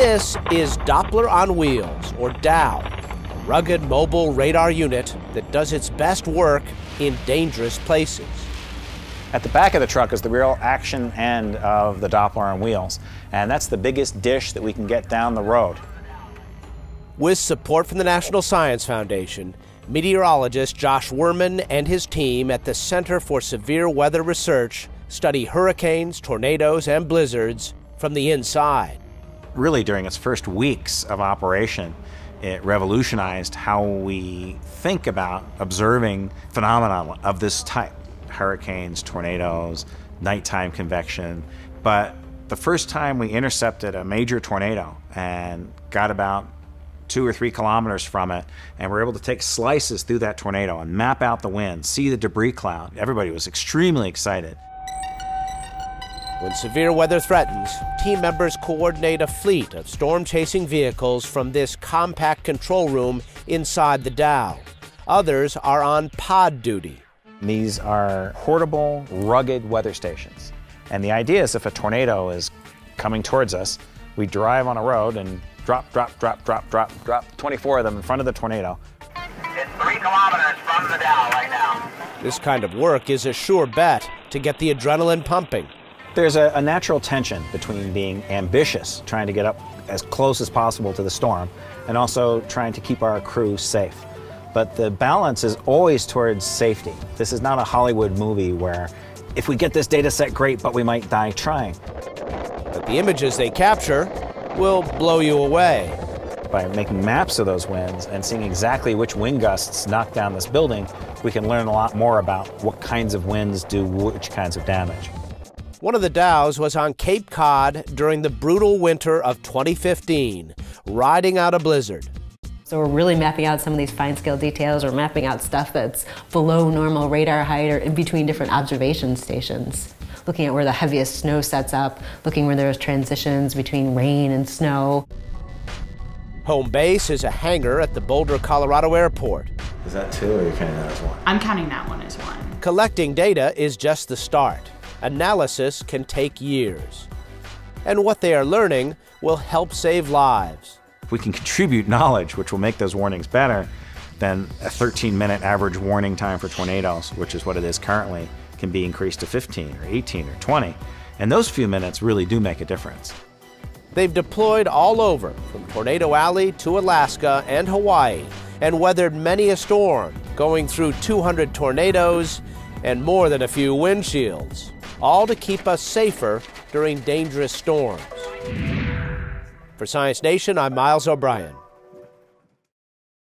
This is Doppler on Wheels, or DOW, a rugged mobile radar unit that does its best work in dangerous places. At the back of the truck is the real action end of the Doppler on Wheels, and that's the biggest dish that we can get down the road. With support from the National Science Foundation, meteorologist Josh Wurman and his team at the Center for Severe Weather Research study hurricanes, tornadoes, and blizzards from the inside. Really, during its first weeks of operation, it revolutionized how we think about observing phenomena of this type: hurricanes, tornadoes, nighttime convection. But the first time we intercepted a major tornado and got about 2 or 3 kilometers from it, and we're able to take slices through that tornado and map out the wind, see the debris cloud. Everybody was extremely excited. When severe weather threatens, team members coordinate a fleet of storm-chasing vehicles from this compact control room inside the DOW. Others are on pod duty. These are portable, rugged weather stations. And the idea is if a tornado is coming towards us, we drive on a road and drop, drop, drop, drop, drop, drop, 24 of them in front of the tornado. It's 3 kilometers from the DOW right now. This kind of work is a sure bet to get the adrenaline pumping. There's a natural tension between being ambitious, trying to get up as close as possible to the storm, and also trying to keep our crew safe. But the balance is always towards safety. This is not a Hollywood movie where if we get this data set, great, but we might die trying. But the images they capture will blow you away. By making maps of those winds and seeing exactly which wind gusts knock down this building, we can learn a lot more about what kinds of winds do which kinds of damage. One of the DOWs was on Cape Cod during the brutal winter of 2015, riding out a blizzard. So we're really mapping out some of these fine-scale details, or mapping out stuff that's below normal radar height or in between different observation stations. Looking at where the heaviest snow sets up, looking where there's transitions between rain and snow. Home base is a hangar at the Boulder, Colorado airport. Is that two, or are you counting that as one? I'm counting that one as one. Collecting data is just the start. Analysis can take years. And what they are learning will help save lives. If we can contribute knowledge, which will make those warnings better, then a 13-minute average warning time for tornadoes, which is what it is currently, can be increased to 15 or 18 or 20. And those few minutes really do make a difference. They've deployed all over, from Tornado Alley to Alaska and Hawaii, and weathered many a storm, going through 200 tornadoes and more than a few windshields, all to keep us safer during dangerous storms. For Science Nation, I'm Miles O'Brien.